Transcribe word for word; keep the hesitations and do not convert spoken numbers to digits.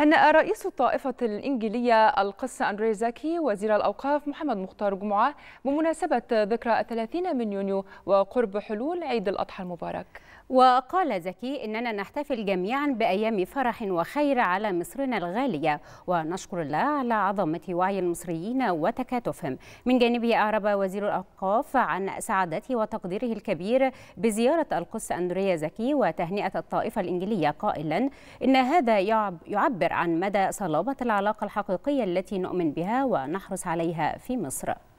هنأ رئيس الطائفة الإنجيلية القس أندريا زكي وزير الأوقاف محمد مختار جمعة بمناسبة ذكرى الثلاثين من يونيو وقرب حلول عيد الأضحى المبارك. وقال زكي إننا نحتفل جميعا بأيام فرح وخير على مصرنا الغالية، ونشكر الله على عظمة وعي المصريين وتكاتفهم. من جانبه أعرب وزير الأوقاف عن سعادته وتقديره الكبير بزيارة القس أندريا زكي وتهنئة الطائفة الإنجيلية، قائلا إن هذا يعبر عن مدى صلابة العلاقة الحقيقية التي نؤمن بها ونحرص عليها في مصر.